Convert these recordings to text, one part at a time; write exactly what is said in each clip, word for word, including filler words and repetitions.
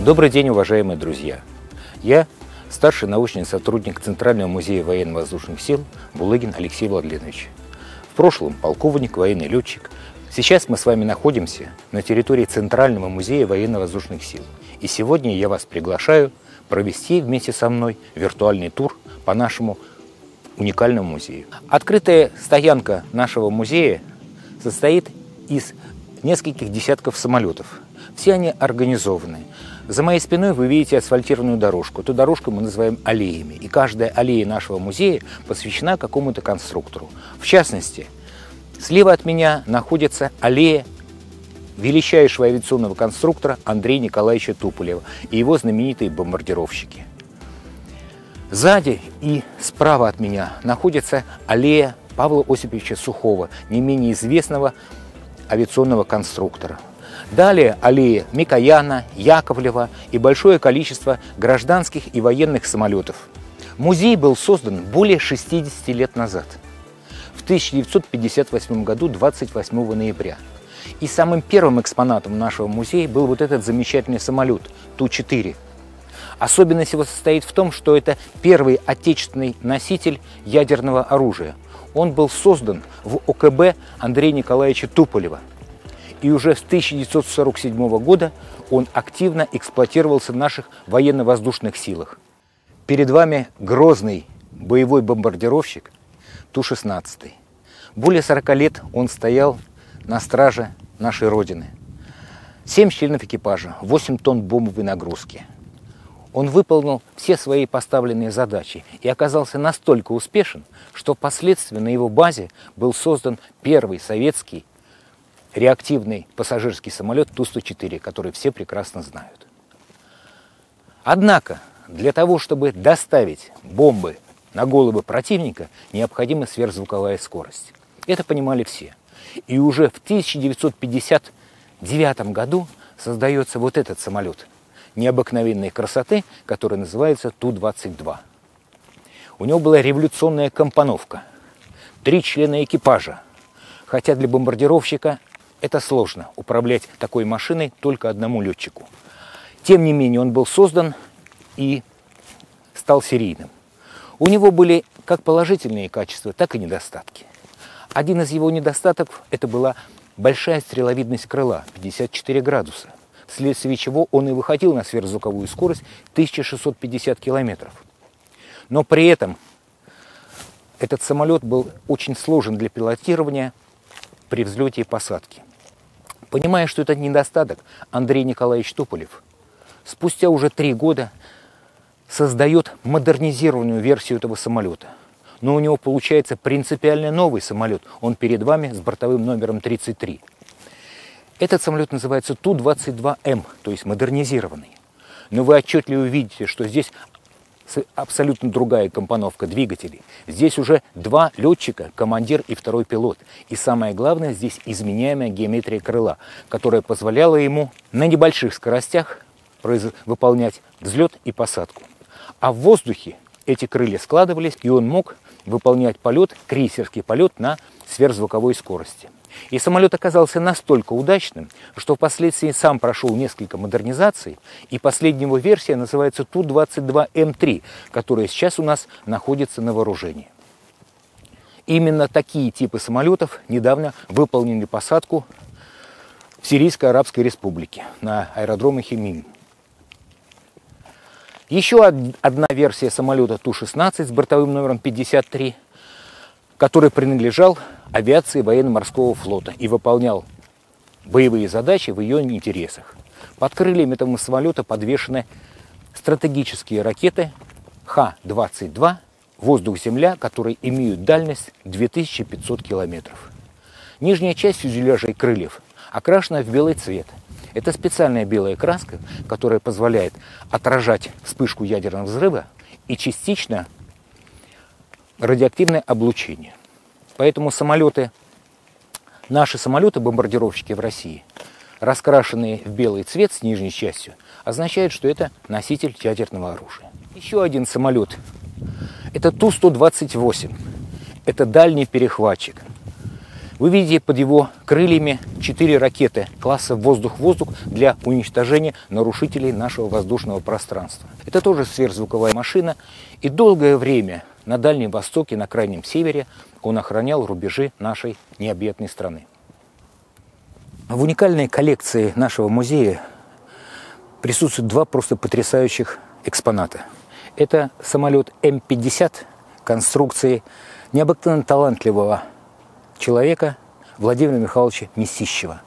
Добрый день, уважаемые друзья! Я старший научный сотрудник Центрального музея военно-воздушных сил Булыгин Алексей Владимирович. В прошлом полковник, военный летчик. Сейчас мы с вами находимся на территории Центрального музея военно-воздушных сил. И сегодня я вас приглашаю провести вместе со мной виртуальный тур по нашему уникальному музею. Открытая стоянка нашего музея состоит из нескольких десятков самолетов. Все они организованы. За моей спиной вы видите асфальтированную дорожку. Эту дорожку мы называем аллеями. И каждая аллея нашего музея посвящена какому-то конструктору. В частности, слева от меня находится аллея величайшего авиационного конструктора Андрея Николаевича Туполева и его знаменитые бомбардировщики. Сзади и справа от меня находится аллея Павла Осиповича Сухого, не менее известного авиационного конструктора. Далее аллея Микояна, Яковлева и большое количество гражданских и военных самолетов. Музей был создан более шестидесяти лет назад, в тысяча девятьсот пятьдесят восьмом году, двадцать восьмого ноября. И самым первым экспонатом нашего музея был вот этот замечательный самолет Ту четыре. Особенность его состоит в том, что это первый отечественный носитель ядерного оружия. Он был создан в ОКБ Андрея Николаевича Туполева. И уже с тысяча девятьсот сорок седьмого года он активно эксплуатировался в наших военно-воздушных силах. Перед вами грозный боевой бомбардировщик Ту шестнадцать. Более сорока лет он стоял на страже нашей Родины. семь членов экипажа, восемь тонн бомбовой нагрузки. Он выполнил все свои поставленные задачи и оказался настолько успешен, что впоследствии на его базе был создан первый советский реактивный пассажирский самолет Ту сто четыре, который все прекрасно знают. Однако, для того, чтобы доставить бомбы на головы противника, необходима сверхзвуковая скорость. Это понимали все. И уже в тысяча девятьсот пятьдесят девятом году создается вот этот самолет необыкновенной красоты, который называется Ту двадцать два. У него была революционная компоновка. Три члена экипажа. Хотя для бомбардировщика это сложно, управлять такой машиной только одному летчику. Тем не менее, он был создан и стал серийным. У него были как положительные качества, так и недостатки. Один из его недостатков – это была большая стреловидность крыла, пятьдесят четыре градуса, вследствие чего он и выходил на сверхзвуковую скорость тысяча шестьсот пятьдесят километров. Но при этом этот самолет был очень сложен для пилотирования при взлете и посадке. Понимая, что это недостаток, Андрей Николаевич Туполев спустя уже три года создает модернизированную версию этого самолета. Но у него получается принципиально новый самолет. Он перед вами с бортовым номером тридцать три. Этот самолет называется Ту двадцать два М, то есть модернизированный. Но вы отчетливо увидите, что здесь абсолютно другая компоновка двигателей. Здесь уже два летчика, командир и второй пилот. И самое главное, здесь изменяемая геометрия крыла, которая позволяла ему на небольших скоростях выполнять взлет и посадку. А в воздухе эти крылья складывались, и он мог выполнять полет, крейсерский полет на сверхзвуковой скорости. И самолет оказался настолько удачным, что впоследствии сам прошел несколько модернизаций, и последняя его версия называется Ту двадцать два М три, которая сейчас у нас находится на вооружении. Именно такие типы самолетов недавно выполнили посадку в Сирийской Арабской Республике на аэродроме Химин. Еще одна версия самолета Ту шестнадцать с бортовым номером пятьдесят три, который принадлежал авиации военно-морского флота и выполнял боевые задачи в ее интересах. Под крыльями этого самолета подвешены стратегические ракеты Х двадцать два воздух-земля, которые имеют дальность две тысячи пятьсот километров. Нижняя часть фюзеляжа и крыльев окрашена в белый цвет. Это специальная белая краска, которая позволяет отражать вспышку ядерного взрыва и частично радиоактивное облучение. Поэтому самолеты, наши самолеты-бомбардировщики в России, раскрашенные в белый цвет с нижней частью, означает, что это носитель ядерного оружия. Еще один самолет. Это Ту сто двадцать восемь. Это дальний перехватчик. Вы видите под его крыльями четыре ракеты класса воздух-воздух для уничтожения нарушителей нашего воздушного пространства. Это тоже сверхзвуковая машина. И долгое время на Дальнем Востоке, на Крайнем Севере, он охранял рубежи нашей необъятной страны. В уникальной коллекции нашего музея присутствуют два просто потрясающих экспоната. Это самолет М пятьдесят конструкции необыкновенно талантливого человека Владимира Михайловича Мясищева.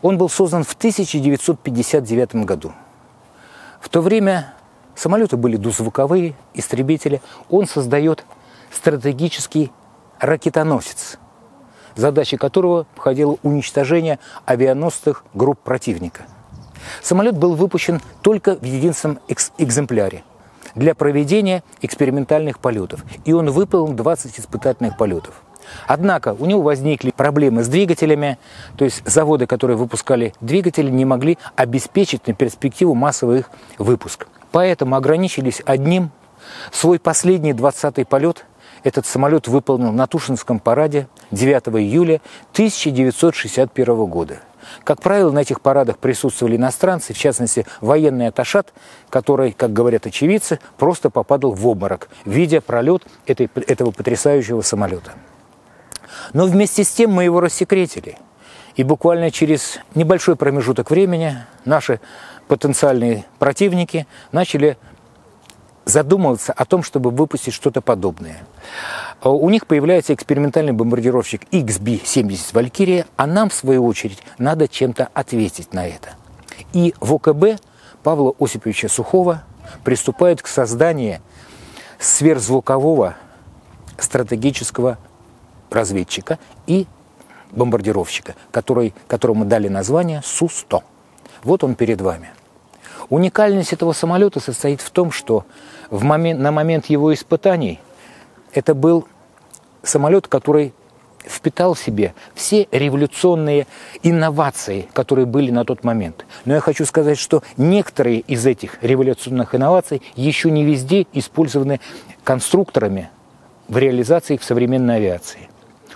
Он был создан в тысяча девятьсот пятьдесят девятом году. В то время самолеты были дозвуковые, истребители. Он создает стратегический ракетоносец, задачей которого входило уничтожение авианосных групп противника. Самолет был выпущен только в единственном экземпляре для проведения экспериментальных полетов, и он выполнил двадцать испытательных полетов. Однако у него возникли проблемы с двигателями, то есть заводы, которые выпускали двигатели, не могли обеспечить на перспективу массовый их выпуск. Поэтому ограничились одним. Свой последний двадцатый полет этот самолет выполнил на Тушинском параде девятого июля тысяча девятьсот шестьдесят первого года. Как правило, на этих парадах присутствовали иностранцы, в частности, военный атташат, который, как говорят очевидцы, просто попадал в обморок, видя пролет этой, этого потрясающего самолета. Но вместе с тем мы его рассекретили. И буквально через небольшой промежуток времени наши потенциальные противники начали задумываться о том, чтобы выпустить что-то подобное. У них появляется экспериментальный бомбардировщик Икс Би семьдесят «Валькирия», а нам, в свою очередь, надо чем-то ответить на это. И в ОКБ Павла Осиповича Сухого приступают к созданию сверхзвукового стратегического разведчика и бомбардировщика, который, которому дали название Су сто. Вот он перед вами. Уникальность этого самолета состоит в том, что в момент, на момент его испытаний это был самолет, который впитал в себе все революционные инновации, которые были на тот момент. Но я хочу сказать, что некоторые из этих революционных инноваций еще не везде использованы конструкторами в реализации в современной авиации.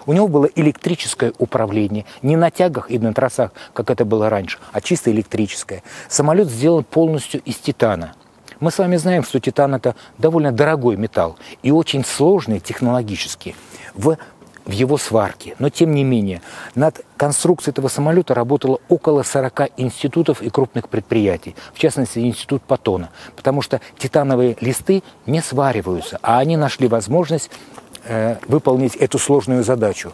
У него было электрическое управление, не на тягах и на тросах, как это было раньше, а чисто электрическое. Самолет сделан полностью из титана. Мы с вами знаем, что титан – это довольно дорогой металл и очень сложный технологически в, в его сварке. Но, тем не менее, над конструкцией этого самолета работало около сорока институтов и крупных предприятий, в частности, институт Патона, потому что титановые листы не свариваются, а они нашли возможность выполнить эту сложную задачу.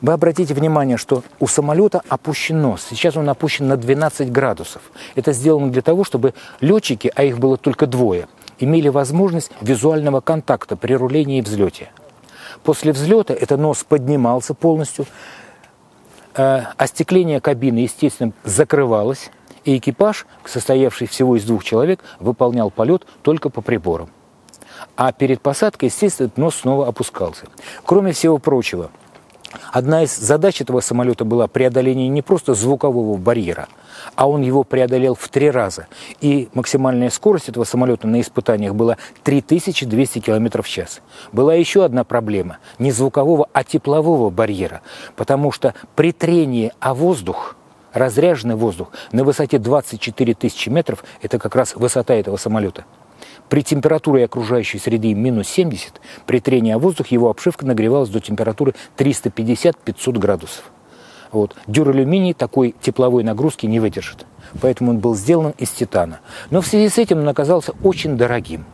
Вы обратите внимание, что у самолета опущено, сейчас он опущен на двенадцать градусов. Это сделано для того, чтобы летчики, а их было только двое, имели возможность визуального контакта при рулении и взлете. После взлета этот нос поднимался полностью, остекление кабины, естественно, закрывалось, и экипаж, состоявший всего из двух человек, выполнял полет только по приборам. А перед посадкой, естественно, нос снова опускался. Кроме всего прочего, одна из задач этого самолета была преодоление не просто звукового барьера, а он его преодолел в три раза. И максимальная скорость этого самолета на испытаниях была три тысячи двести километров в час. Была еще одна проблема – не звукового, а теплового барьера, потому что при трении о воздух, разряженный воздух на высоте двадцать четыре тысячи метров – это как раз высота этого самолета. При температуре окружающей среды минус семьдесят, при трении о воздух его обшивка нагревалась до температуры триста пятьдесят — пятьсот градусов. Вот. Дюралюминий такой тепловой нагрузки не выдержит, поэтому он был сделан из титана. Но в связи с этим он оказался очень дорогим.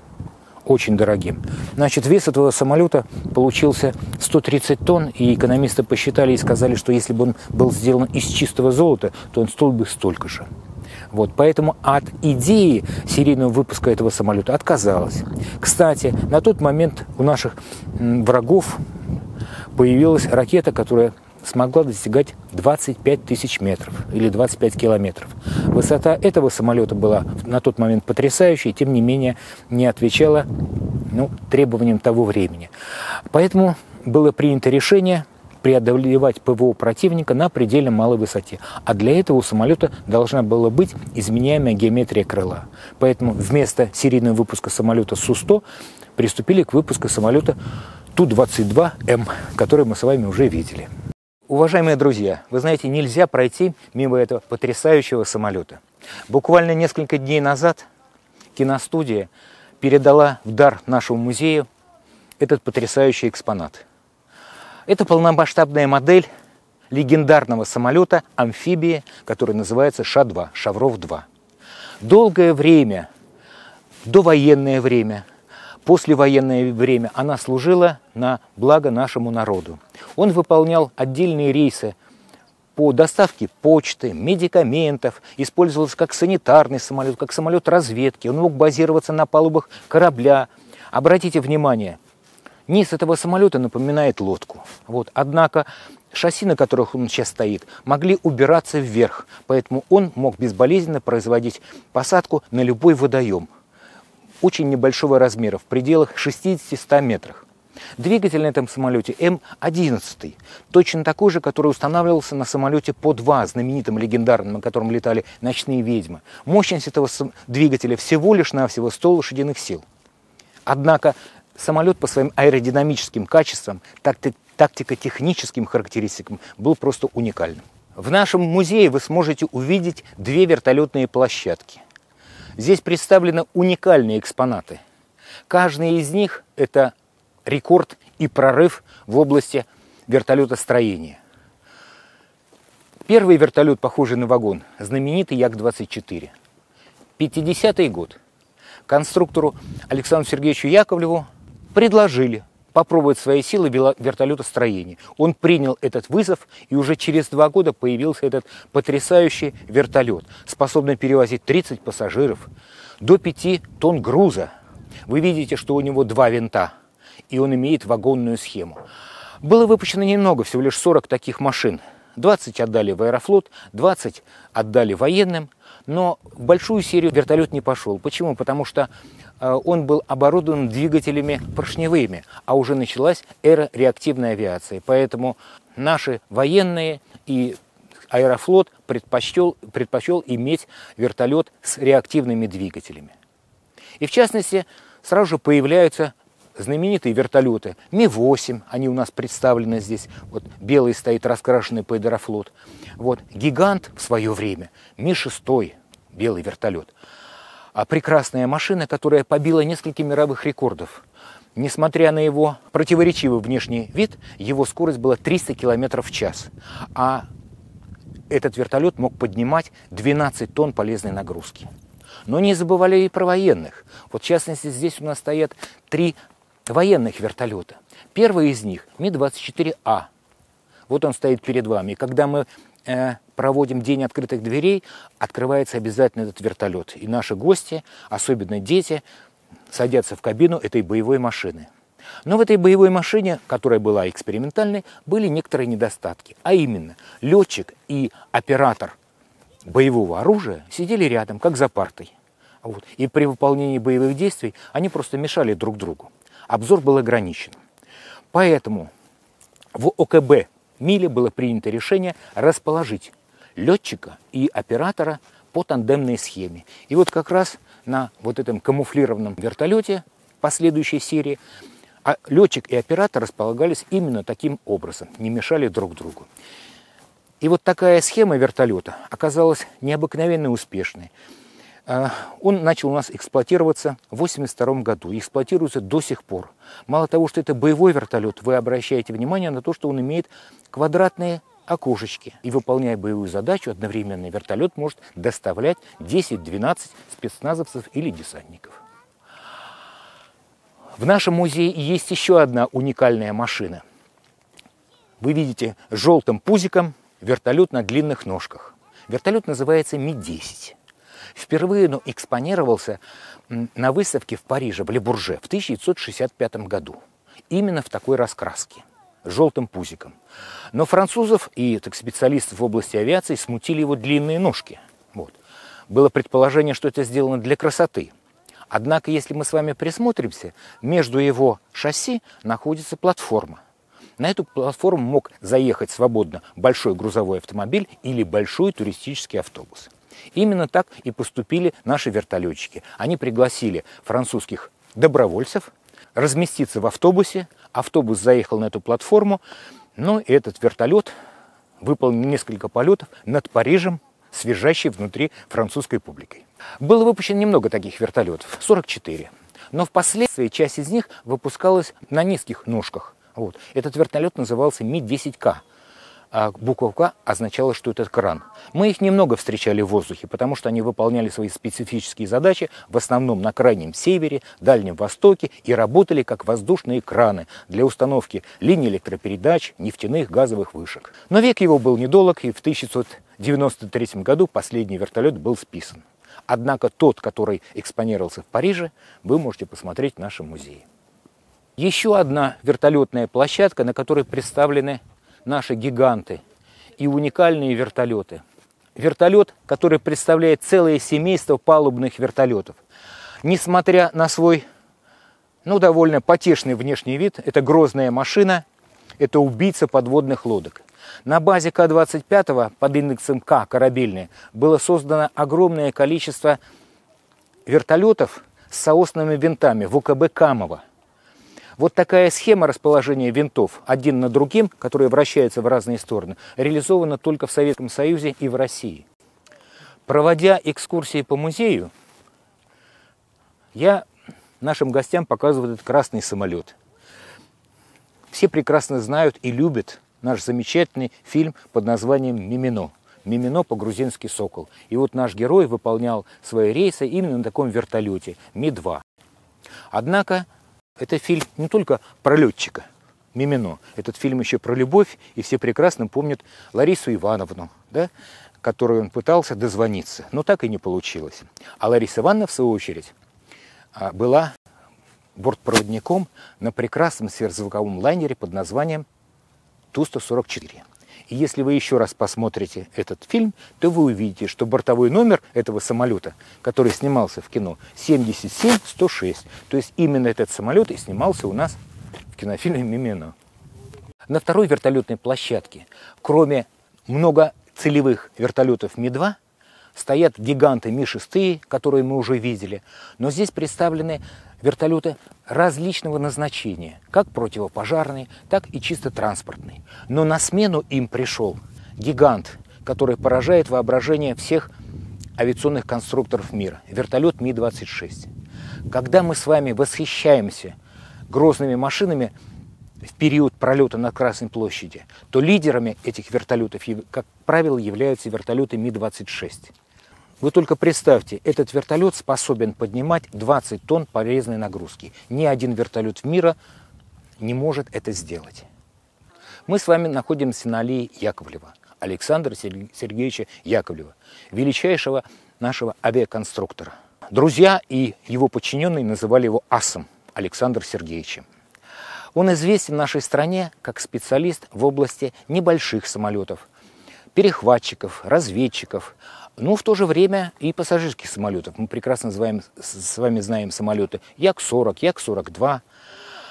Очень дорогим. Значит, вес этого самолета получился сто тридцать тонн, и экономисты посчитали и сказали, что если бы он был сделан из чистого золота, то он стоил бы столько же. Вот, поэтому от идеи серийного выпуска этого самолета отказалась. Кстати, на тот момент у наших врагов появилась ракета, которая смогла достигать двадцать пять тысяч метров или двадцать пять километров. Высота этого самолета была на тот момент потрясающей, тем не менее не отвечала, ну, требованиям того времени. Поэтому было принято решение преодолевать ПВО противника на предельно малой высоте. А для этого у самолета должна была быть изменяемая геометрия крыла. Поэтому вместо серийного выпуска самолета Су сто приступили к выпуску самолета Ту двадцать два М, который мы с вами уже видели. Уважаемые друзья, вы знаете, нельзя пройти мимо этого потрясающего самолета. Буквально несколько дней назад киностудия передала в дар нашему музею этот потрясающий экспонат. Это полномасштабная модель легендарного самолета-амфибии, который называется Ша два, Шавров два. Долгое время, довоенное время, послевоенное время она служила на благо нашему народу. Он выполнял отдельные рейсы по доставке почты, медикаментов, использовался как санитарный самолет, как самолет разведки, он мог базироваться на палубах корабля. Обратите внимание, низ этого самолета напоминает лодку. Вот. Однако шасси, на которых он сейчас стоит, могли убираться вверх, поэтому он мог безболезненно производить посадку на любой водоем, очень небольшого размера, в пределах шестидесяти — ста метрах. Двигатель на этом самолете М одиннадцать, точно такой же, который устанавливался на самолете По два, знаменитом легендарном, на котором летали ночные ведьмы. Мощность этого двигателя всего лишь навсего сто лошадиных сил. Однако самолет по своим аэродинамическим качествам, тактико-техническим характеристикам был просто уникальным. В нашем музее вы сможете увидеть две вертолетные площадки. Здесь представлены уникальные экспонаты. Каждый из них – это рекорд и прорыв в области вертолетостроения. Первый вертолет, похожий на вагон, знаменитый Як двадцать четыре. пятидесятый год. Конструктору Александру Сергеевичу Яковлеву предложили попробовать свои силы в вертолетостроении. Он принял этот вызов, и уже через два года появился этот потрясающий вертолет, способный перевозить тридцать пассажиров, до пяти тонн груза. Вы видите, что у него два винта, и он имеет вагонную схему. Было выпущено немного, всего лишь сорок таких машин. двадцать отдали в Аэрофлот, двадцать отдали военным. Но в большую серию вертолет не пошел. Почему? Потому что он был оборудован двигателями поршневыми, а уже началась эра реактивной авиации. Поэтому наши военные и Аэрофлот предпочел, предпочел иметь вертолет с реактивными двигателями. И в частности, сразу же появляются знаменитые вертолеты Ми восемь, они у нас представлены здесь. Вот белый стоит, раскрашенный под Аэрофлот. Вот гигант в свое время, Ми шесть, белый вертолет. А прекрасная машина, которая побила несколько мировых рекордов. Несмотря на его противоречивый внешний вид, его скорость была триста километров в час. А этот вертолет мог поднимать двенадцать тонн полезной нагрузки. Но не забывали и про военных. Вот в частности, здесь у нас стоят три военных вертолета. Первый из них Ми двадцать четыре А. Вот он стоит перед вами. И когда мы э, проводим день открытых дверей, открывается обязательно этот вертолет. И наши гости, особенно дети, садятся в кабину этой боевой машины. Но в этой боевой машине, которая была экспериментальной, были некоторые недостатки. А именно, летчик и оператор боевого оружия сидели рядом, как за партой. Вот. И при выполнении боевых действий они просто мешали друг другу. Обзор был ограничен. Поэтому в ОКБ Миле было принято решение расположить летчика и оператора по тандемной схеме. И вот как раз на вот этом камуфлированном вертолете последующей серии а летчик и оператор располагались именно таким образом, не мешали друг другу. И вот такая схема вертолета оказалась необыкновенно успешной. Он начал у нас эксплуатироваться в тысяча девятьсот восемьдесят втором году и эксплуатируется до сих пор. Мало того, что это боевой вертолет, вы обращаете внимание на то, что он имеет квадратные окошечки. И выполняя боевую задачу, одновременно вертолет может доставлять десять-двенадцать спецназовцев или десантников. В нашем музее есть еще одна уникальная машина. Вы видите желтым пузиком вертолет на длинных ножках. Вертолет называется Ми десять. Впервые он экспонировался на выставке в Париже, в Ле-Бурже, в тысяча девятьсот шестьдесят пятом году. Именно в такой раскраске, желтым пузиком. Но французов и так, специалистов в области авиации смутили его длинные ножки. Вот. Было предположение, что это сделано для красоты. Однако, если мы с вами присмотримся, между его шасси находится платформа. На эту платформу мог заехать свободно большой грузовой автомобиль или большой туристический автобус. Именно так и поступили наши вертолетчики. Они пригласили французских добровольцев разместиться в автобусе. Автобус заехал на эту платформу, но этот вертолет выполнил несколько полетов над Парижем, свежащий внутри французской публикой. Было выпущено немного таких вертолетов, сорок четыре. Но впоследствии часть из них выпускалась на низких ножках. Вот. Этот вертолет назывался Ми десять К. А буква К означала, что это кран. Мы их немного встречали в воздухе, потому что они выполняли свои специфические задачи в основном на Крайнем Севере, Дальнем Востоке и работали как воздушные краны для установки линий электропередач, нефтяных, газовых вышек. Но век его был недолг, и в тысяча девятьсот девяносто третьем году последний вертолет был списан. Однако тот, который экспонировался в Париже, вы можете посмотреть в нашем музее. Еще одна вертолетная площадка, на которой представлены наши гиганты и уникальные вертолеты. Вертолет, который представляет целое семейство палубных вертолетов. Несмотря на свой, ну, довольно потешный внешний вид, это грозная машина, это убийца подводных лодок. На базе Ка двадцать пять под индексом К корабельные было создано огромное количество вертолетов с соосными винтами в УКБ Камова. Вот такая схема расположения винтов один на другим, которые вращаются в разные стороны, реализована только в Советском Союзе и в России. Проводя экскурсии по музею, я нашим гостям показываю этот красный самолет. Все прекрасно знают и любят наш замечательный фильм под названием «Мимино». «Мимино» по-грузински «Сокол». И вот наш герой выполнял свои рейсы именно на таком вертолете Ми два. Однако это фильм не только про летчика Мимино, этот фильм еще про любовь, и все прекрасно помнят Ларису Ивановну, да, которой он пытался дозвониться, но так и не получилось. А Лариса Ивановна, в свою очередь, была бортпроводником на прекрасном сверхзвуковом лайнере под названием Ту сто сорок четыре. И если вы еще раз посмотрите этот фильм, то вы увидите, что бортовой номер этого самолета, который снимался в кино, семьдесят семь сто шесть. То есть именно этот самолет и снимался у нас в кинофильме «Мимино». На второй вертолетной площадке, кроме многоцелевых вертолетов Ми два, стоят гиганты Ми шесть, которые мы уже видели, но здесь представлены вертолеты различного назначения, как противопожарный, так и чисто транспортный. Но на смену им пришел гигант, который поражает воображение всех авиационных конструкторов мира – вертолет Ми двадцать шесть. Когда мы с вами восхищаемся грозными машинами в период пролета над Красной площади, то лидерами этих вертолетов, как правило, являются вертолеты Ми двадцать шесть. Вы только представьте, этот вертолет способен поднимать двадцать тонн полезной нагрузки. Ни один вертолет мира не может это сделать. Мы с вами находимся на аллее Яковлева, Александра Сергеевича Яковлева, величайшего нашего авиаконструктора. Друзья и его подчиненные называли его асом, Александром Сергеевичем. Он известен в нашей стране как специалист в области небольших самолетов, перехватчиков, разведчиков, но в то же время и пассажирских самолетов. Мы прекрасно знаем, с вами знаем самолеты Як сорок, Як сорок два.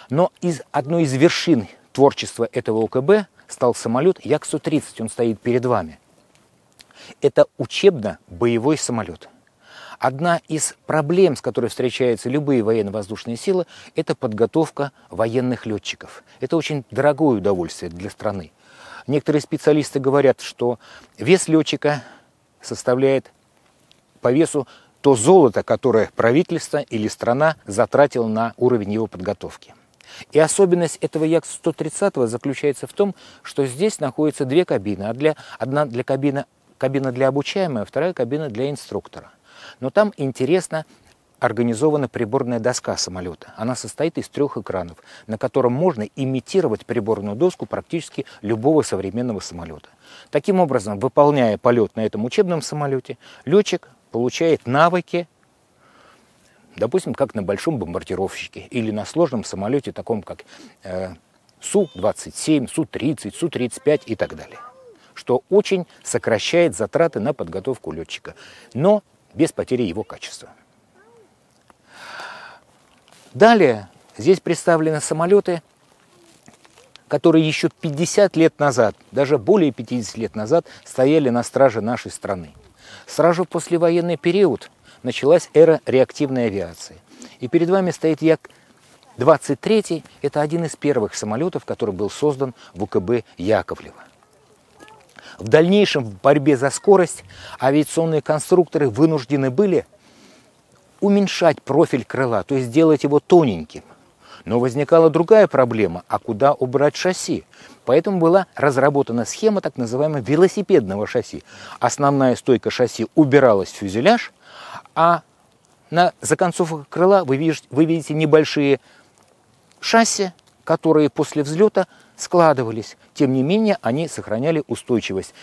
Но из одной из вершин творчества этого ОКБ стал самолет Як сто тридцать. Он стоит перед вами. Это учебно-боевой самолет. Одна из проблем, с которой встречаются любые военно-воздушные силы, это подготовка военных летчиков. Это очень дорогое удовольствие для страны. Некоторые специалисты говорят, что вес летчика составляет по весу то золото, которое правительство или страна затратило на уровень его подготовки. И особенность этого Як сто тридцать заключается в том, что здесь находятся две кабины. Одна для кабина, кабина для обучаемого, вторая кабина для инструктора. Но там интересно организована приборная доска самолета. Она состоит из трех экранов, на котором можно имитировать приборную доску практически любого современного самолета. Таким образом, выполняя полет на этом учебном самолете, летчик получает навыки, допустим, как на большом бомбардировщике или на сложном самолете, таком как э, Су двадцать семь, Су тридцать, Су тридцать пять и так далее, что очень сокращает затраты на подготовку летчика, но без потери его качества. Далее здесь представлены самолеты, которые еще пятьдесят лет назад, даже более пятидесяти лет назад, стояли на страже нашей страны. Сразу в послевоенный период началась эра реактивной авиации. И перед вами стоит Як двадцать три. Это один из первых самолетов, который был создан в УКБ Яковлева. В дальнейшем в борьбе за скорость авиационные конструкторы вынуждены были уменьшать профиль крыла, то есть делать его тоненьким. Но возникала другая проблема, а куда убрать шасси? Поэтому была разработана схема так называемого велосипедного шасси. Основная стойка шасси убиралась в фюзеляж, а на законцовках крыла вы видите, вы видите небольшие шасси, которые после взлета складывались. Тем не менее, они сохраняли устойчивость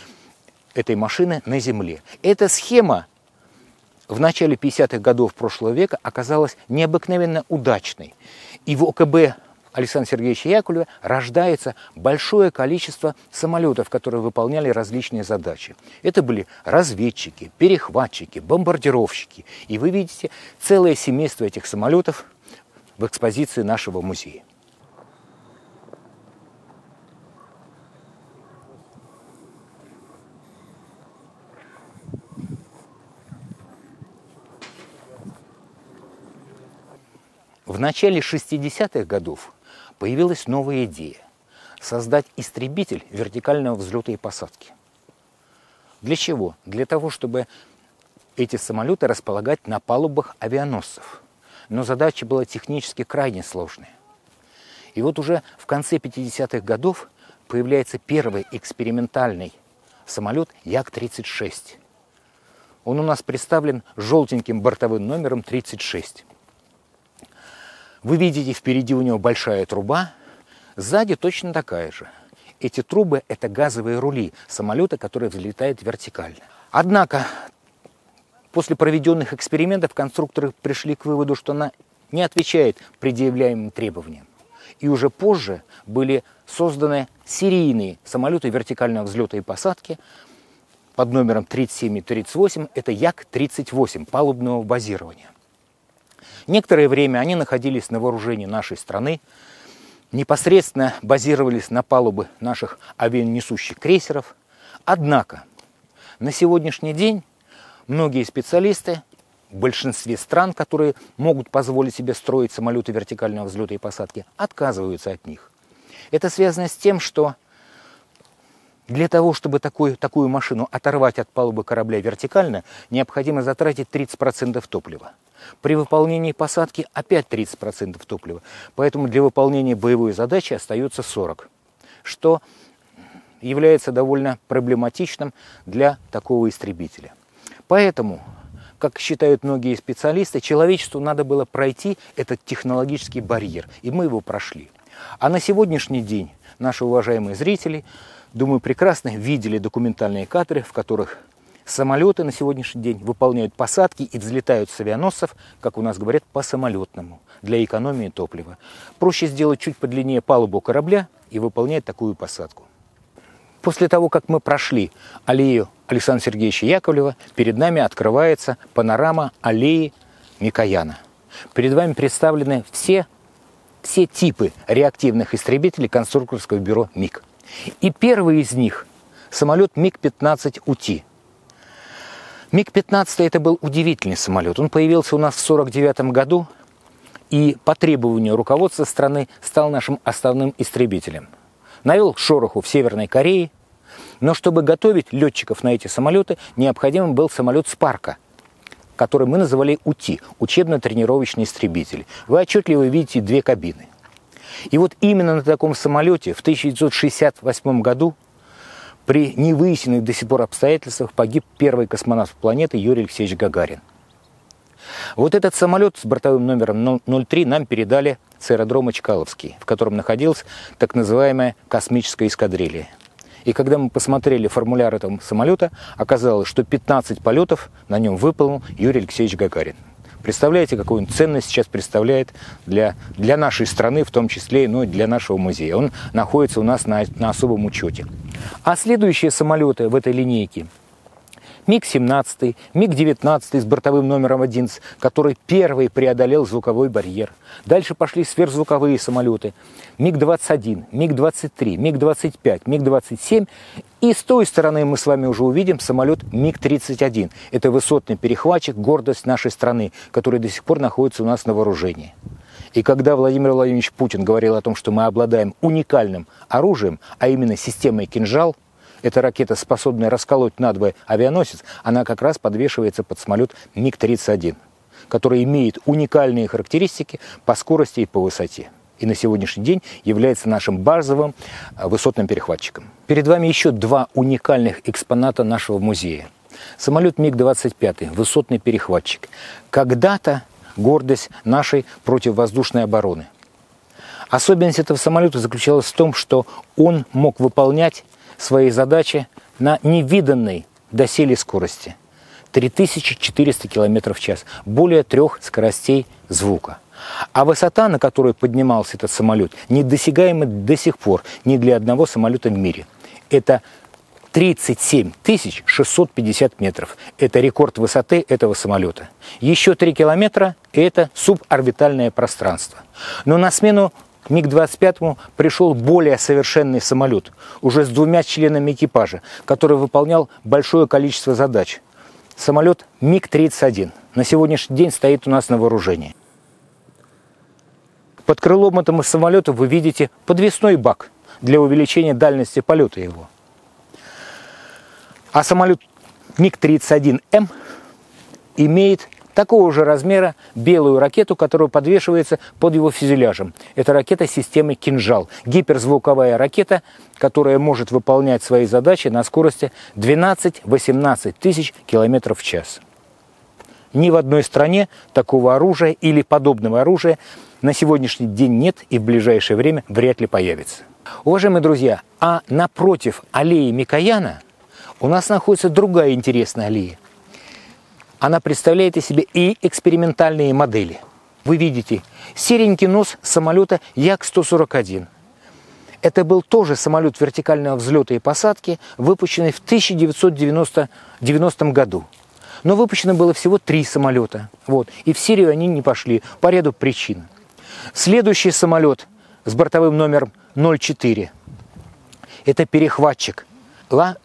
этой машины на земле. Эта схема в начале пятидесятых годов прошлого века оказалась необыкновенно удачной. И в ОКБ Александра Сергеевича Яковлева рождается большое количество самолетов, которые выполняли различные задачи. Это были разведчики, перехватчики, бомбардировщики. И вы видите целое семейство этих самолетов в экспозиции нашего музея. В начале шестидесятых годов появилась новая идея – создать истребитель вертикального взлета и посадки. Для чего? Для того, чтобы эти самолеты располагать на палубах авианосцев. Но задача была технически крайне сложная. И вот уже в конце пятидесятых годов появляется первый экспериментальный самолет Як тридцать шесть. Он у нас представлен желтеньким бортовым номером тридцать шесть. Вы видите, впереди у него большая труба, сзади точно такая же. Эти трубы – это газовые рули самолета, который взлетает вертикально. Однако, после проведенных экспериментов конструкторы пришли к выводу, что она не отвечает предъявляемым требованиям. И уже позже были созданы серийные самолеты вертикального взлета и посадки под номером тридцать семь и тридцать восемь. Это Як тридцать восемь палубного базирования. Некоторое время они находились на вооружении нашей страны, непосредственно базировались на палубы наших авианесущих крейсеров. Однако на сегодняшний день многие специалисты в большинстве стран, которые могут позволить себе строить самолеты вертикального взлета и посадки, отказываются от них. Это связано с тем, что для того, чтобы такую, такую машину оторвать от палубы корабля вертикально, необходимо затратить тридцать процентов топлива. При выполнении посадки опять тридцать процентов топлива. Поэтому для выполнения боевой задачи остается сорок процентов, что является довольно проблематичным для такого истребителя. Поэтому, как считают многие специалисты, человечеству надо было пройти этот технологический барьер, и мы его прошли. А на сегодняшний день наши уважаемые зрители, думаю, прекрасно видели документальные кадры, в которых самолеты на сегодняшний день выполняют посадки и взлетают с авианосцев, как у нас говорят, по-самолетному, для экономии топлива. Проще сделать чуть подлиннее палубу корабля и выполнять такую посадку. После того, как мы прошли аллею Александра Сергеевича Яковлева, перед нами открывается панорама аллеи Микояна. Перед вами представлены все, все типы реактивных истребителей конструкторского бюро МиГ. И первый из них – самолет Миг пятнадцать У Ти. Миг пятнадцать это был удивительный самолет. Он появился у нас в сорок девятом году и по требованию руководства страны стал нашим основным истребителем. Навел шороху в Северной Корее, но чтобы готовить летчиков на эти самолеты, необходим был самолет «Спарка», который мы называли «УТИ» – учебно-тренировочный истребитель. Вы отчетливо видите две кабины. И вот именно на таком самолете в тысяча девятьсот шестьдесят восьмом году при невыясненных до сих пор обстоятельствах погиб первый космонавт планеты Юрий Алексеевич Гагарин. Вот этот самолет с бортовым номером ноль три нам передали с аэродрома Чкаловский, в котором находилась так называемая космическая эскадрилья. И когда мы посмотрели формуляр этого самолета, оказалось, что пятнадцать полетов на нем выполнил Юрий Алексеевич Гагарин. Представляете, какую он ценность сейчас представляет для, для нашей страны, в том числе, ну, и для нашего музея. Он находится у нас на, на особом учете. А следующие самолеты в этой линейке – миг семнадцать, миг девятнадцать с бортовым номером одиннадцать, который первый преодолел звуковой барьер. Дальше пошли сверхзвуковые самолеты – миг двадцать один, миг двадцать три, миг двадцать пять, миг двадцать семь. И с той стороны мы с вами уже увидим самолет миг тридцать один. Это высотный перехватчик, гордость нашей страны, который до сих пор находится у нас на вооружении. И когда Владимир Владимирович Путин говорил о том, что мы обладаем уникальным оружием, а именно системой «Кинжал», эта ракета, способная расколоть надвое авианосец, она как раз подвешивается под самолет миг тридцать один, который имеет уникальные характеристики по скорости и по высоте. И на сегодняшний день является нашим базовым высотным перехватчиком. Перед вами еще два уникальных экспоната нашего музея. Самолет миг двадцать пять, высотный перехватчик. Когда-то гордость нашей противовоздушной обороны. Особенность этого самолета заключалась в том, что он мог выполнять свои задачи на невиданной доселе скорости. три тысячи четыреста километров в час, более трех скоростей звука. А высота, на которую поднимался этот самолет, недосягаема до сих пор ни для одного самолета в мире. Это тридцать семь тысяч шестьсот пятьдесят метров. Это рекорд высоты этого самолета. Еще три километра – это суборбитальное пространство. Но на смену к миг двадцать пять пришел более совершенный самолет, уже с двумя членами экипажа, который выполнял большое количество задач. Самолет миг тридцать один на сегодняшний день стоит у нас на вооружении. Под крылом этому самолету вы видите подвесной бак для увеличения дальности полета его. А самолет миг тридцать один эм имеет такого же размера белую ракету, которая подвешивается под его фюзеляжем. Это ракета системы «Кинжал». Гиперзвуковая ракета, которая может выполнять свои задачи на скорости двенадцать-восемнадцать тысяч километров в час. Ни в одной стране такого оружия или подобного оружия на сегодняшний день нет и в ближайшее время вряд ли появится. Уважаемые друзья, а напротив аллеи Микояна у нас находится другая интересная аллея. Она представляет из себя и экспериментальные модели. Вы видите серенький нос самолета Як сто сорок один. Это был тоже самолет вертикального взлета и посадки, выпущенный в тысяча девятьсот девяностом году. Но выпущено было всего три самолета. Вот. И в серию они не пошли по ряду причин. Следующий самолет с бортовым номером ноль четыре. Это перехватчик Ла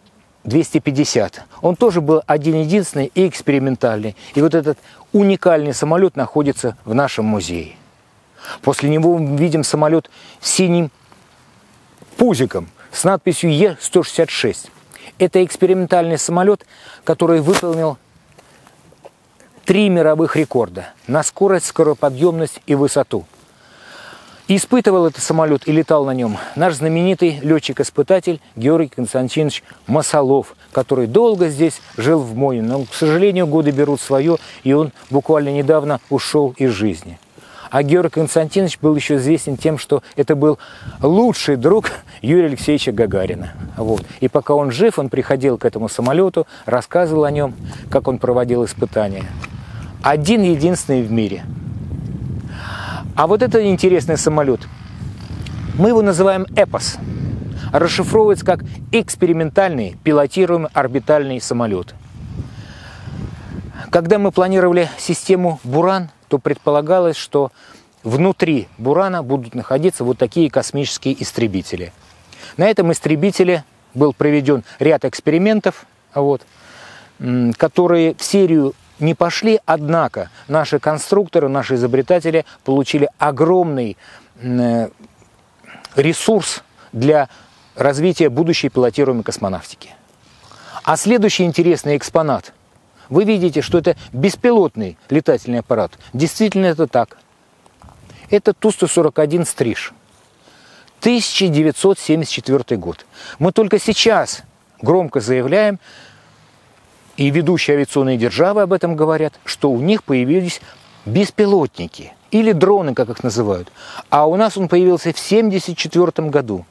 двести пятьдесят. Он тоже был один-единственный и экспериментальный. И вот этот уникальный самолет находится в нашем музее. После него мы видим самолет с синим пузиком с надписью Е сто шестьдесят шесть. Это экспериментальный самолет, который выполнил три мировых рекорда на скорость, скороподъемность и высоту. И испытывал этот самолет и летал на нем наш знаменитый летчик-испытатель Георгий Константинович Масолов, который долго здесь жил в Моне, но, к сожалению, годы берут свое, и он буквально недавно ушел из жизни. А Георгий Константинович был еще известен тем, что это был лучший друг Юрия Алексеевича Гагарина. Вот. И пока он жив, он приходил к этому самолету, рассказывал о нем, как он проводил испытания. Один единственный в мире. А вот это интересный самолет. Мы его называем «Эпос». Расшифровывается как экспериментальный пилотируемый орбитальный самолет. Когда мы планировали систему «Буран», то предполагалось, что внутри «Бурана» будут находиться вот такие космические истребители. На этом истребителе был проведен ряд экспериментов, вот, которые в серию не пошли, однако наши конструкторы, наши изобретатели получили огромный ресурс для развития будущей пилотируемой космонавтики. А следующий интересный экспонат. Вы видите, что это беспилотный летательный аппарат. Действительно это так. Это Ту сто сорок один «Стриж». тысяча девятьсот семьдесят четвёртый год. Мы только сейчас громко заявляем, и ведущие авиационные державы об этом говорят, что у них появились беспилотники, или дроны, как их называют. А у нас он появился в тысяча девятьсот семьдесят четвёртом году.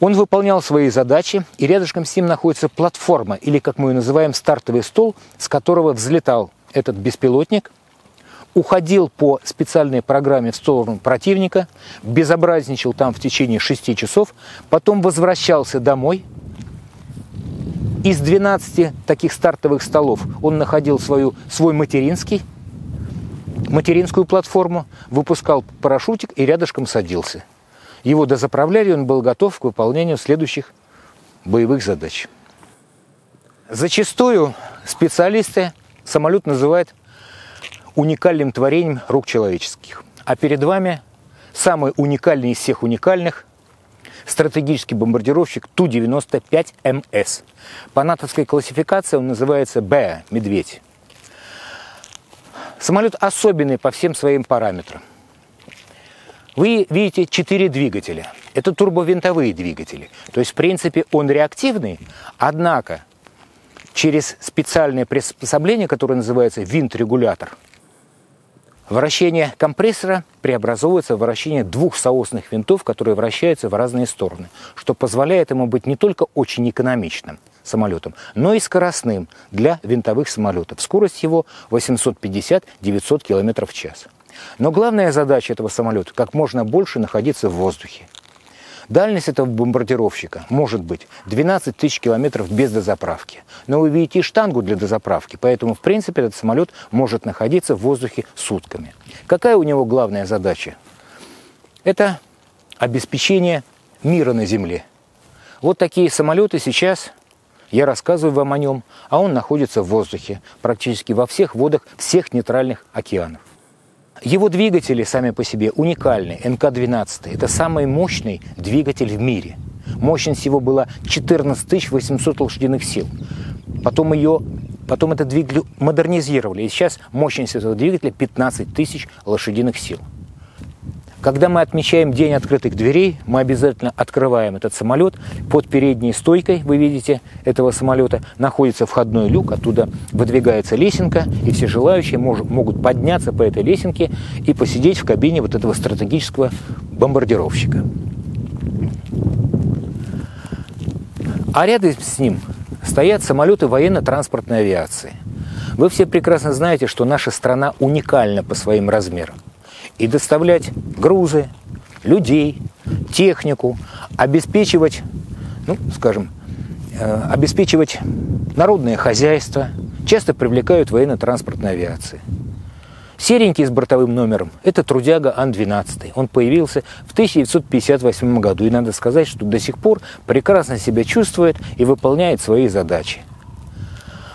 Он выполнял свои задачи, и рядышком с ним находится платформа, или, как мы ее называем, стартовый стол, с которого взлетал этот беспилотник, уходил по специальной программе в сторону противника, безобразничал там в течение шести часов, потом возвращался домой. Из двенадцати таких стартовых столов он находил свою, свой материнский, материнскую платформу, выпускал парашютик и рядышком садился. Его дозаправляли, он был готов к выполнению следующих боевых задач. Зачастую специалисты самолет называют уникальным творением рук человеческих. А перед вами самый уникальный из всех уникальных стратегический бомбардировщик Ту девяносто пять эм эс. По натовской классификации он называется Б, медведь. Самолет особенный по всем своим параметрам. Вы видите четыре двигателя. Это турбовинтовые двигатели. То есть, в принципе, он реактивный, однако через специальное приспособление, которое называется винт-регулятор, вращение компрессора преобразовывается в вращение двух соосных винтов, которые вращаются в разные стороны, что позволяет ему быть не только очень экономичным самолетом, но и скоростным для винтовых самолетов. Скорость его восемьсот пятьдесят — девятьсот километров в час. Но главная задача этого самолета – как можно больше находиться в воздухе. Дальность этого бомбардировщика может быть двенадцать тысяч километров без дозаправки. Но вы видите и штангу для дозаправки, поэтому, в принципе, этот самолет может находиться в воздухе сутками. Какая у него главная задача? Это обеспечение мира на Земле. Вот такие самолеты сейчас, я рассказываю вам о нем, а он находится в воздухе, практически во всех водах всех нейтральных океанов. Его двигатели сами по себе уникальны. эн ка двенадцать – это самый мощный двигатель в мире. Мощность его была четырнадцать тысяч восемьсот лошадиных сил. Потом, ее, потом этот двигатель модернизировали, и сейчас мощность этого двигателя пятнадцать тысяч лошадиных сил. Когда мы отмечаем День открытых дверей, мы обязательно открываем этот самолет. Под передней стойкой, вы видите, этого самолета находится входной люк, оттуда выдвигается лесенка, и все желающие могут подняться по этой лесенке и посидеть в кабине вот этого стратегического бомбардировщика. А рядом с ним стоят самолеты военно-транспортной авиации. Вы все прекрасно знаете, что наша страна уникальна по своим размерам. И доставлять грузы, людей, технику, обеспечивать, ну, скажем, э, обеспечивать народное хозяйство часто привлекают военно-транспортной авиации. Серенький с бортовым номером – это трудяга Ан двенадцать. Он появился в тысяча девятьсот пятьдесят восьмом году, и надо сказать, что до сих пор прекрасно себя чувствует и выполняет свои задачи.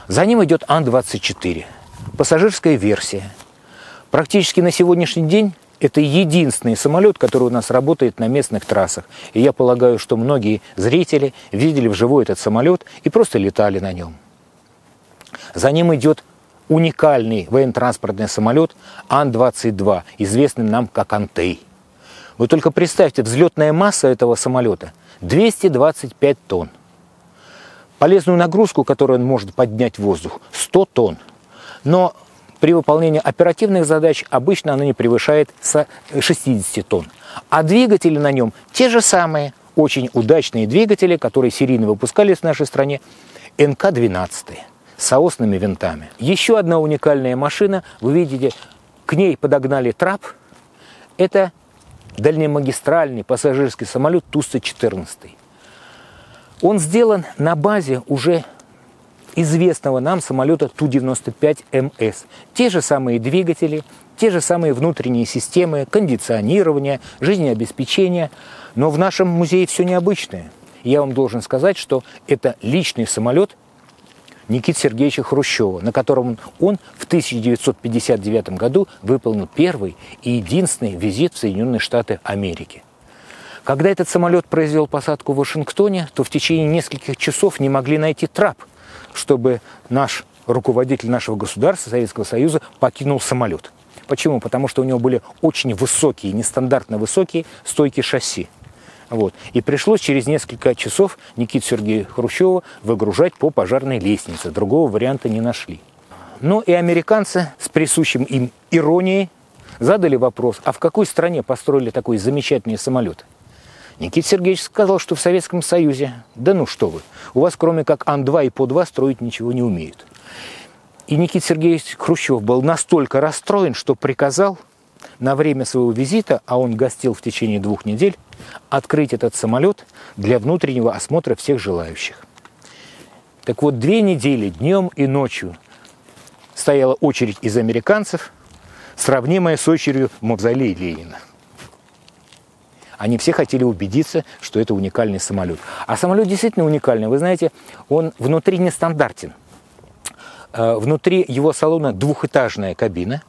За ним идет Ан двадцать четыре, пассажирская версия. Практически на сегодняшний день это единственный самолет, который у нас работает на местных трассах. И я полагаю, что многие зрители видели вживую этот самолет и просто летали на нем. За ним идет уникальный военно-транспортный самолет Ан двадцать два, известный нам как Антей. Вы только представьте, взлетная масса этого самолета двести двадцать пять тонн. Полезную нагрузку, которую он может поднять в воздух, сто тонн. Но при выполнении оперативных задач обычно она не превышает шестидесяти тонн. А двигатели на нем те же самые, очень удачные двигатели, которые серийно выпускались в нашей стране, Эн Ка двенадцать с соосными винтами. Еще одна уникальная машина, вы видите, к ней подогнали трап. Это дальнемагистральный пассажирский самолет Ту сто четырнадцать. Он сделан на базе уже известного нам самолета Ту девяносто пять эм эс. Те же самые двигатели, те же самые внутренние системы, кондиционирование, жизнеобеспечение. Но в нашем музее все необычное. Я вам должен сказать, что это личный самолет Никиты Сергеевича Хрущева, на котором он в тысяча девятьсот пятьдесят девятом году выполнил первый и единственный визит в Соединенные Штаты Америки. Когда этот самолет произвел посадку в Вашингтоне, то в течение нескольких часов не могли найти трап, чтобы наш руководитель нашего государства, Советского Союза, покинул самолет. Почему? Потому что у него были очень высокие, нестандартно высокие стойки шасси. Вот. И пришлось через несколько часов Никиту Сергеевича Хрущева выгружать по пожарной лестнице. Другого варианта не нашли. Но и американцы с присущим им иронией задали вопрос, а в какой стране построили такой замечательный самолет? Никита Сергеевич сказал, что в Советском Союзе, да ну что вы, у вас кроме как Ан-два и По-два строить ничего не умеют. И Никита Сергеевич Хрущев был настолько расстроен, что приказал на время своего визита, а он гостил в течение двух недель, открыть этот самолет для внутреннего осмотра всех желающих. Так вот, две недели днем и ночью стояла очередь из американцев, сравнимая с очередью мавзолея Ленина. Они все хотели убедиться, что это уникальный самолет. А самолет действительно уникальный. Вы знаете, он внутри нестандартен. Внутри его салона двухэтажная кабина.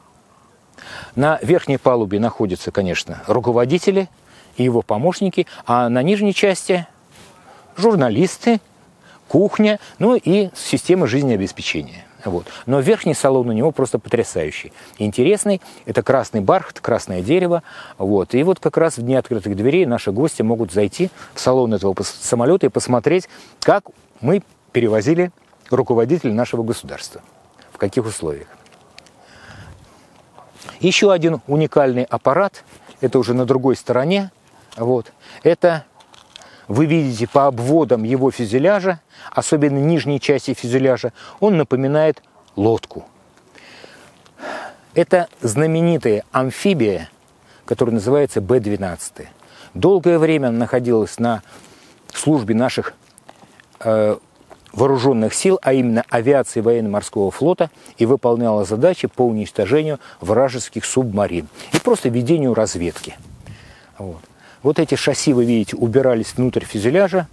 На верхней палубе находятся, конечно, руководители и его помощники, а на нижней части журналисты, кухня, ну и система жизнеобеспечения. Вот. Но верхний салон у него просто потрясающий, интересный. Это красный бархат, красное дерево. Вот. И вот как раз в дни открытых дверей наши гости могут зайти в салон этого самолета и посмотреть, как мы перевозили руководителя нашего государства, в каких условиях. Еще один уникальный аппарат, это уже на другой стороне. Вот. Это вы видите по обводам его фюзеляжа, особенно нижней части фюзеляжа, он напоминает лодку. Это знаменитая амфибия, которая называется Бэ двенадцать. Долгое время она находилась на службе наших э, вооруженных сил, а именно авиации военно-морского флота, и выполняла задачи по уничтожению вражеских субмарин и просто ведению разведки. Вот. Вот эти шасси, вы видите, убирались внутрь фюзеляжа,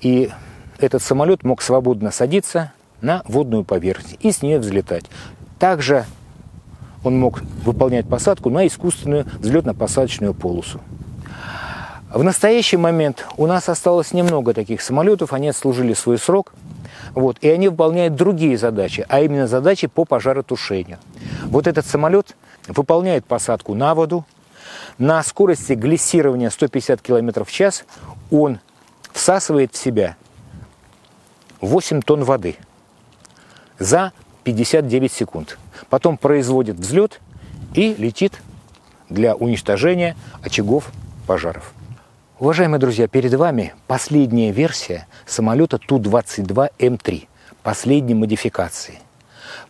и этот самолет мог свободно садиться на водную поверхность и с нее взлетать. Также он мог выполнять посадку на искусственную взлетно-посадочную полосу. В настоящий момент у нас осталось немного таких самолетов, они отслужили свой срок, вот, и они выполняют другие задачи, а именно задачи по пожаротушению. Вот этот самолет выполняет посадку на воду. На скорости глиссирования сто пятьдесят километров в час он всасывает в себя восемь тонн воды за пятьдесят девять секунд. Потом производит взлет и летит для уничтожения очагов пожаров. Уважаемые друзья, перед вами последняя версия самолета Ту двадцать два М три, последней модификации.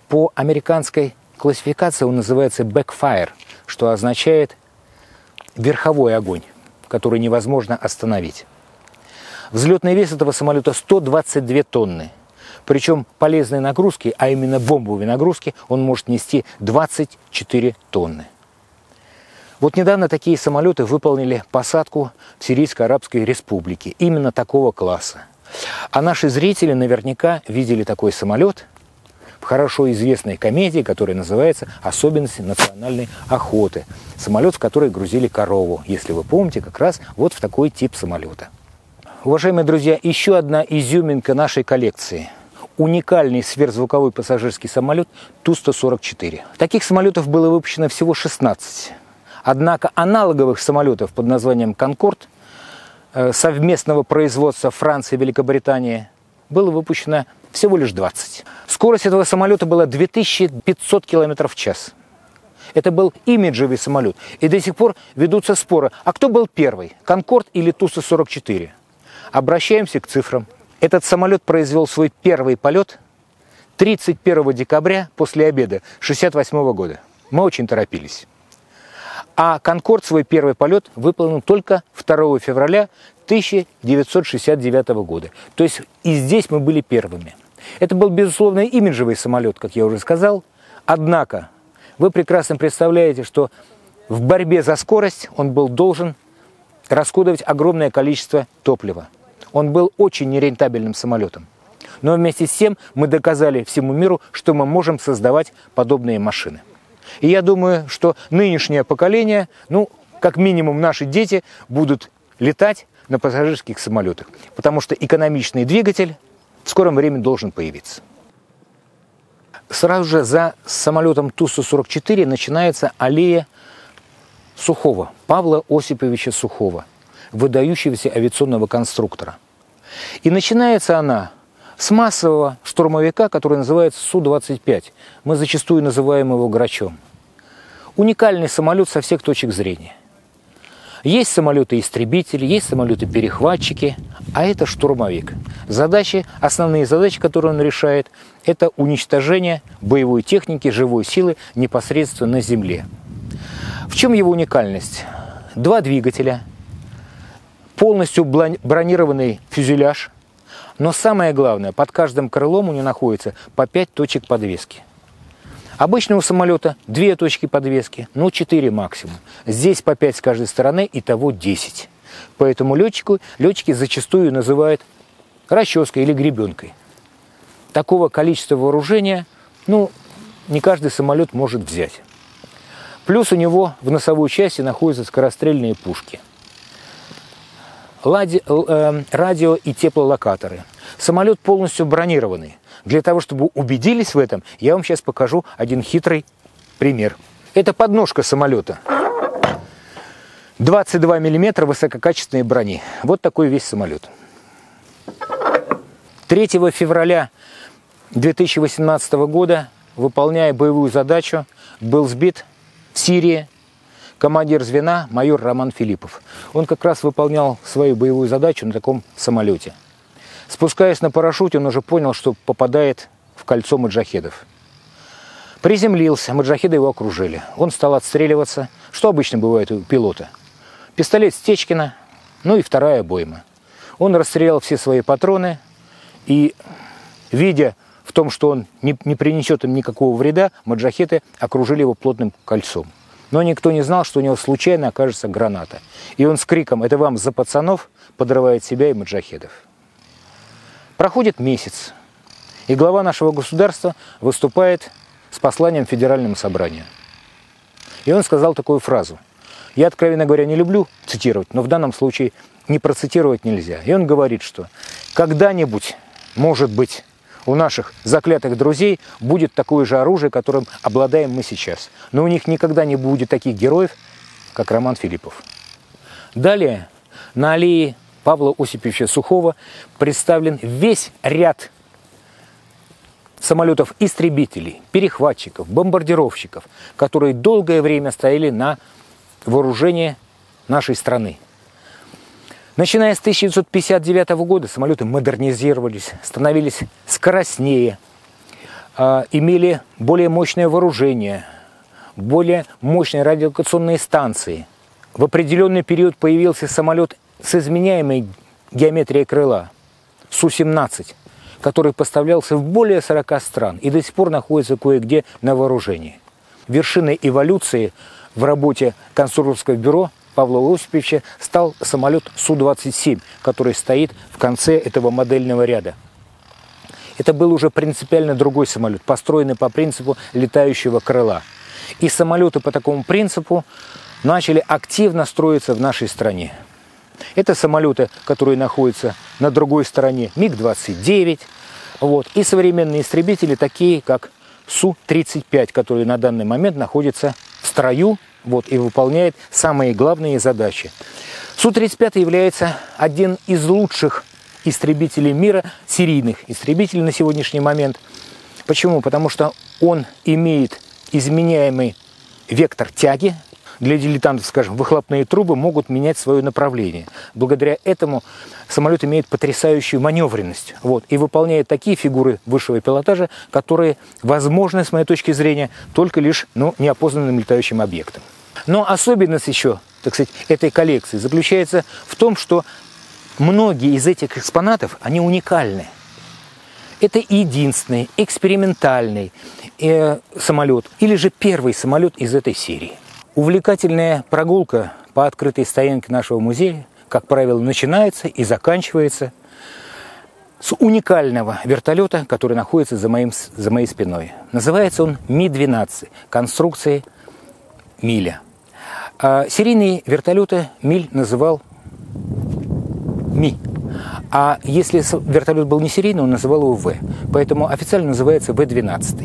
По американской классификации он называется «backfire», что означает верховой огонь, который невозможно остановить. Взлетный вес этого самолета сто двадцать две тонны. Причем полезные нагрузки, а именно бомбовые нагрузки, он может нести двадцать четыре тонны. Вот недавно такие самолеты выполнили посадку в Сирийско-Арабской Республике, именно такого класса. А наши зрители наверняка видели такой самолет в хорошо известной комедии, которая называется «Особенности национальной охоты». Самолет, в который грузили корову, если вы помните, как раз вот в такой тип самолета. Уважаемые друзья, еще одна изюминка нашей коллекции. Уникальный сверхзвуковой пассажирский самолет Ту сто сорок четыре. Таких самолетов было выпущено всего шестнадцать. Однако аналоговых самолетов под названием «Конкорд» совместного производства Франции и Великобритании было выпущено всего лишь двадцать. Скорость этого самолета была две тысячи пятьсот километров в час. Это был имиджевый самолет. И до сих пор ведутся споры. А кто был первый? «Конкорд» или Ту сто сорок четыре? Обращаемся к цифрам. Этот самолет произвел свой первый полет тридцать первого декабря после обеда шестьдесят восьмого года. Мы очень торопились. А «Конкорд» свой первый полет выполнил только второго февраля тысяча девятьсот шестьдесят девятого года. То есть и здесь мы были первыми. Это был, безусловно, имиджевый самолет, как я уже сказал. Однако вы прекрасно представляете, что в борьбе за скорость он был должен расходовать огромное количество топлива. Он был очень нерентабельным самолетом. Но вместе с тем мы доказали всему миру, что мы можем создавать подобные машины. И я думаю, что нынешнее поколение, ну, как минимум наши дети, будут летать на пассажирских самолетах, потому что экономичный двигатель в скором времени должен появиться. Сразу же за самолетом Ту сто сорок четыре начинается аллея Сухого, Павла Осиповича Сухого, выдающегося авиационного конструктора. И начинается она с массового штурмовика, который называется Су двадцать пять. Мы зачастую называем его «Грачом». Уникальный самолет со всех точек зрения. Есть самолеты-истребители, есть самолеты-перехватчики, а это штурмовик. Задачи, основные задачи, которые он решает, это уничтожение боевой техники, живой силы непосредственно на земле. В чем его уникальность? Два двигателя, полностью бронированный фюзеляж, но самое главное, под каждым крылом у него находится по пять точек подвески. Обычно у самолета две точки подвески, ну четыре максимум. Здесь по пять с каждой стороны, итого десять. Поэтому летчику, летчики зачастую называют расческой или гребенкой. Такого количества вооружения, ну, не каждый самолет может взять. Плюс у него в носовой части находятся скорострельные пушки, Лади, э, радио и теплолокаторы. Самолет полностью бронированный. Для того, чтобы убедились в этом, я вам сейчас покажу один хитрый пример. Это подножка самолета. двадцать два миллиметра высококачественной брони. Вот такой весь самолет. третьего февраля две тысячи восемнадцатого года, выполняя боевую задачу, был сбит в Сирии командир звена майор Роман Филиппов. Он как раз выполнял свою боевую задачу на таком самолете. Спускаясь на парашюте, он уже понял, что попадает в кольцо маджахедов. Приземлился, маджахеды его окружили. Он стал отстреливаться, что обычно бывает у пилота. Пистолет Стечкина, ну и вторая обойма. Он расстрелял все свои патроны и, видя в том, что он не, не принесет им никакого вреда, маджахеды окружили его плотным кольцом. Но никто не знал, что у него случайно окажется граната. И он с криком «Это вам за пацанов!» подрывает себя и маджахедов. Проходит месяц, и глава нашего государства выступает с посланием Федеральному собранию. И он сказал такую фразу. Я, откровенно говоря, не люблю цитировать, но в данном случае не процитировать нельзя. И он говорит, что когда-нибудь, может быть, у наших заклятых друзей будет такое же оружие, которым обладаем мы сейчас. Но у них никогда не будет таких героев, как Роман Филиппов. Далее на аллее Павла Осиповича Сухого представлен весь ряд самолетов-истребителей, перехватчиков, бомбардировщиков, которые долгое время стояли на вооружении нашей страны. Начиная с тысяча девятьсот пятьдесят девятого года самолеты модернизировались, становились скоростнее, имели более мощное вооружение, более мощные радиолокационные станции. В определенный период появился самолет с изменяемой геометрией крыла Су семнадцать, который поставлялся в более сорока стран и до сих пор находится кое-где на вооружении. Вершиной эволюции в работе конструкторского бюро Павла Осиповича стал самолет Су двадцать семь, который стоит в конце этого модельного ряда. Это был уже принципиально другой самолет, построенный по принципу летающего крыла. И самолеты по такому принципу начали активно строиться в нашей стране. Это самолеты, которые находятся на другой стороне, Миг двадцать девять. Вот. И современные истребители, такие как Су тридцать пять, которые на данный момент находятся в строю вот, и выполняют самые главные задачи. Су тридцать пять является один из лучших истребителей мира, серийных истребителей на сегодняшний момент. Почему? Потому что он имеет изменяемый вектор тяги. Для дилетантов, скажем, выхлопные трубы могут менять свое направление. Благодаря этому самолет имеет потрясающую маневренность вот, и выполняет такие фигуры высшего пилотажа, которые возможны, с моей точки зрения, только лишь ну, неопознанным летающим объектом. Но особенность еще, так сказать, этой коллекции заключается в том, что многие из этих экспонатов, они уникальны. Это единственный экспериментальный э, самолет или же первый самолет из этой серии. Увлекательная прогулка по открытой стоянке нашего музея, как правило, начинается и заканчивается с уникального вертолета, который находится за, моим, за моей спиной. Называется он Ми двенадцать, конструкции Миля. А серийные вертолеты Миль называл Ми. А если вертолет был не серийный, он называл его В. Поэтому официально называется В двенадцать.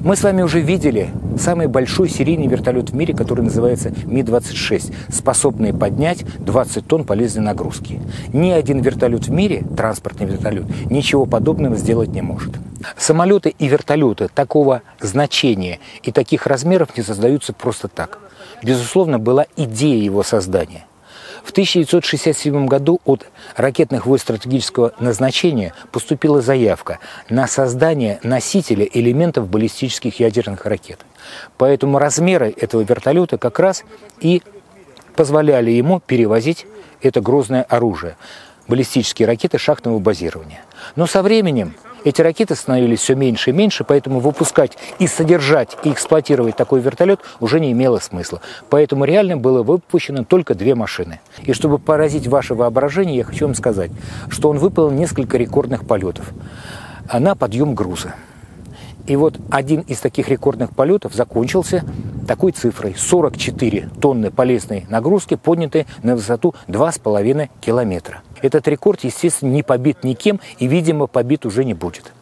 Мы с вами уже видели самый большой серийный вертолет в мире, который называется Ми двадцать шесть, способный поднять двадцать тонн полезной нагрузки. Ни один вертолет в мире, транспортный вертолет, ничего подобного сделать не может. Самолеты и вертолеты такого значения и таких размеров не создаются просто так. безусловно, была идея его создания. В тысяча девятьсот шестьдесят седьмом году от ракетных войск стратегического назначения поступила заявка на создание носителя элементов баллистических ядерных ракет. Поэтому размеры этого вертолета как раз и позволяли ему перевозить это грозное оружие – баллистические ракеты шахтного базирования. Но со временем эти ракеты становились все меньше и меньше, поэтому выпускать и содержать, и эксплуатировать такой вертолет уже не имело смысла. Поэтому реально было выпущено только две машины. И чтобы поразить ваше воображение, я хочу вам сказать, что он выполнил несколько рекордных полетов на подъем груза. И вот один из таких рекордных полетов закончился такой цифрой – сорок четыре тонны полезной нагрузки, поднятой на высоту два с половиной километра. Этот рекорд, естественно, не побит никем и, видимо, побит уже не будет.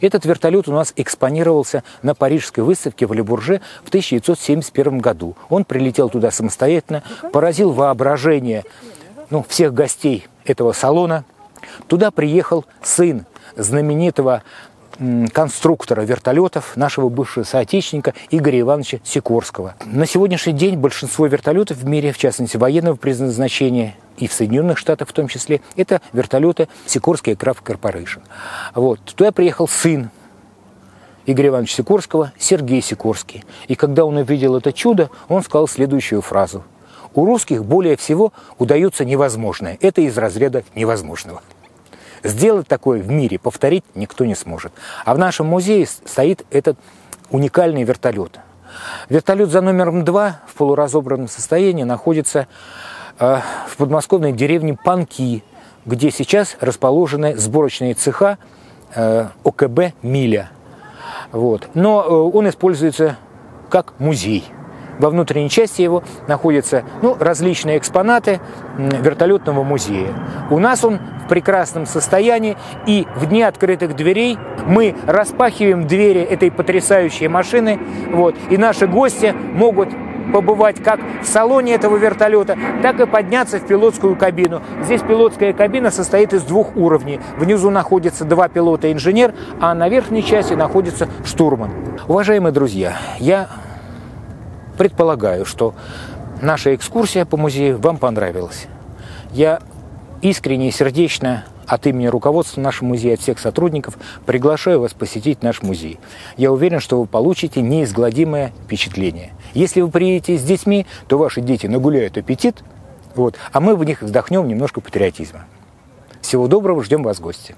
Этот вертолет у нас экспонировался на Парижской выставке в Ле-Бурже в тысяча девятьсот семьдесят первом году. Он прилетел туда самостоятельно, поразил воображение, ну, всех гостей этого салона. Туда приехал сын знаменитого конструктора вертолетов, нашего бывшего соотечественника Игоря Ивановича Сикорского. На сегодняшний день большинство вертолетов в мире, в частности военного предназначения, и в Соединенных Штатах в том числе, это вертолеты Сикорский Aircraft Corporation. Вот. Туда приехал сын Игоря Ивановича Сикорского, Сергей Сикорский. И когда он увидел это чудо, он сказал следующую фразу: «У русских более всего удается невозможное. Это из разряда невозможного». Сделать такое в мире, повторить никто не сможет. А в нашем музее стоит этот уникальный вертолет. Вертолет за номером два в полуразобранном состоянии находится в подмосковной деревне Панки, где сейчас расположены сборочные цеха ОКБ «Миля». Вот. Но он используется как музей. Во внутренней части его находятся, ну, различные экспонаты вертолетного музея. У нас он в прекрасном состоянии, и в дни открытых дверей мы распахиваем двери этой потрясающей машины, вот, и наши гости могут побывать как в салоне этого вертолета, так и подняться в пилотскую кабину. Здесь пилотская кабина состоит из двух уровней. Внизу находятся два пилота-инженер, а на верхней части находится штурман. Уважаемые друзья, я предполагаю, что наша экскурсия по музею вам понравилась. Я искренне и сердечно от имени руководства нашего музея, от всех сотрудников приглашаю вас посетить наш музей. Я уверен, что вы получите неизгладимое впечатление. Если вы приедете с детьми, то ваши дети нагуляют аппетит, вот, а мы в них вздохнем немножко патриотизма. Всего доброго, ждем вас в гости.